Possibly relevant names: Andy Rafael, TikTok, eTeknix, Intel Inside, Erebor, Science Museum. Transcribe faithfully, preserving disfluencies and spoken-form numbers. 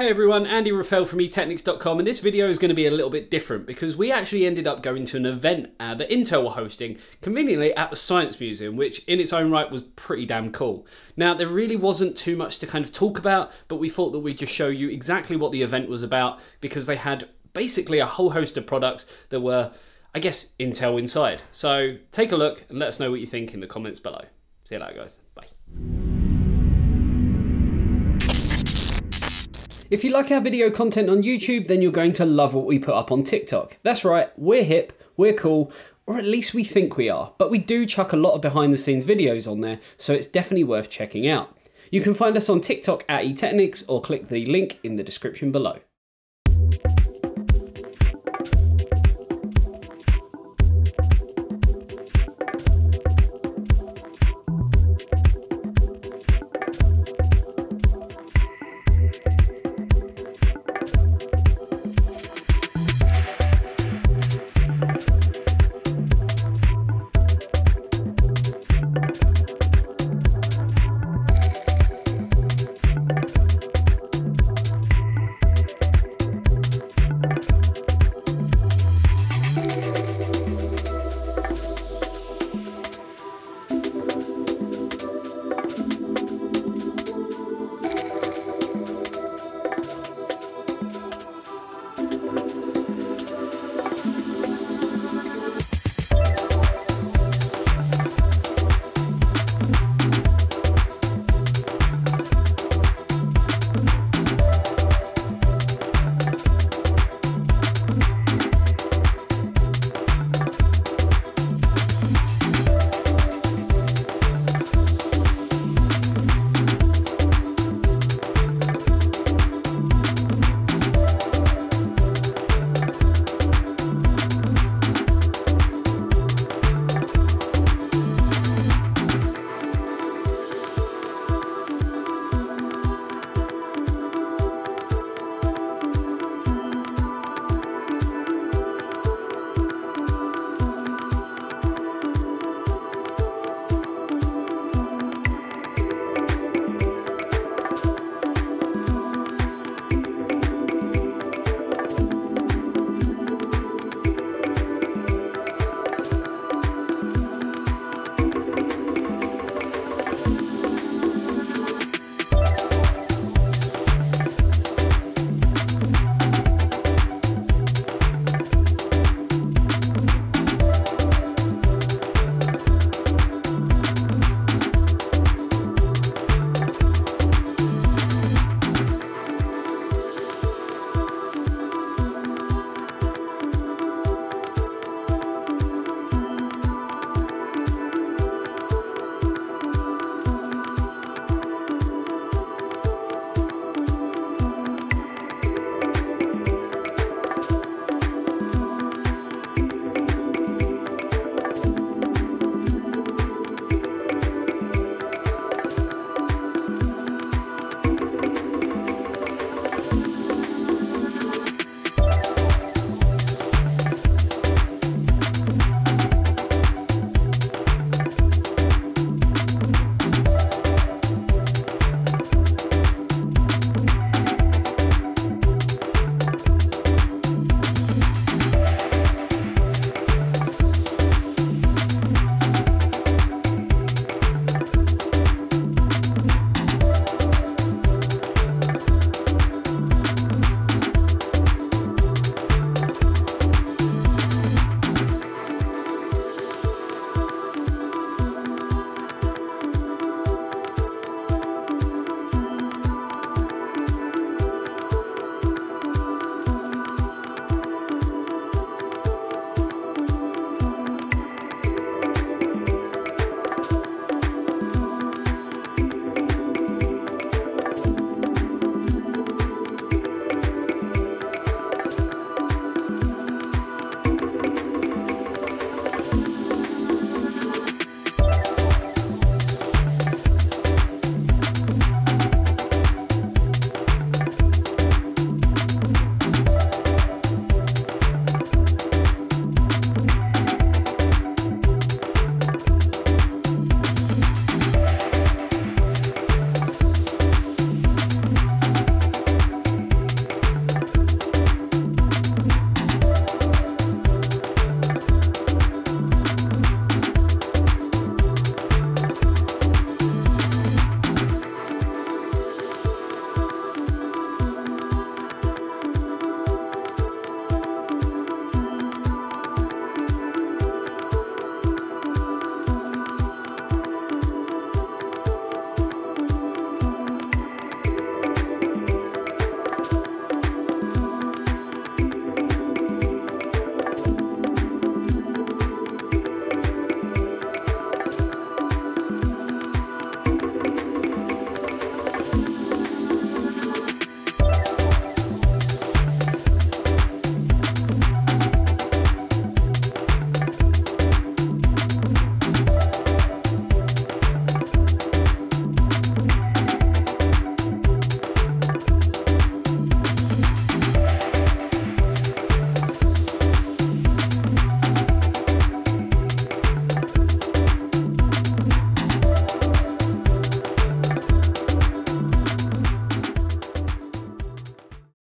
Hey everyone, Andy Rafael from e Teknix dot com, and this video is going to be a little bit different because we actually ended up going to an event uh, that Intel were hosting, conveniently at the Science Museum, which in its own right was pretty damn cool. Now, there really wasn't too much to kind of talk about, but we thought that we'd just show you exactly what the event was about because they had basically a whole host of products that were, I guess, Intel inside. So take a look and let us know what you think in the comments below. See you later, guys. Bye. If you like our video content on YouTube, then you're going to love what we put up on TikTok. That's right, we're hip, we're cool, or at least we think we are, but we do chuck a lot of behind the scenes videos on there, so it's definitely worth checking out. You can find us on TikTok at e Teknix or click the link in the description below.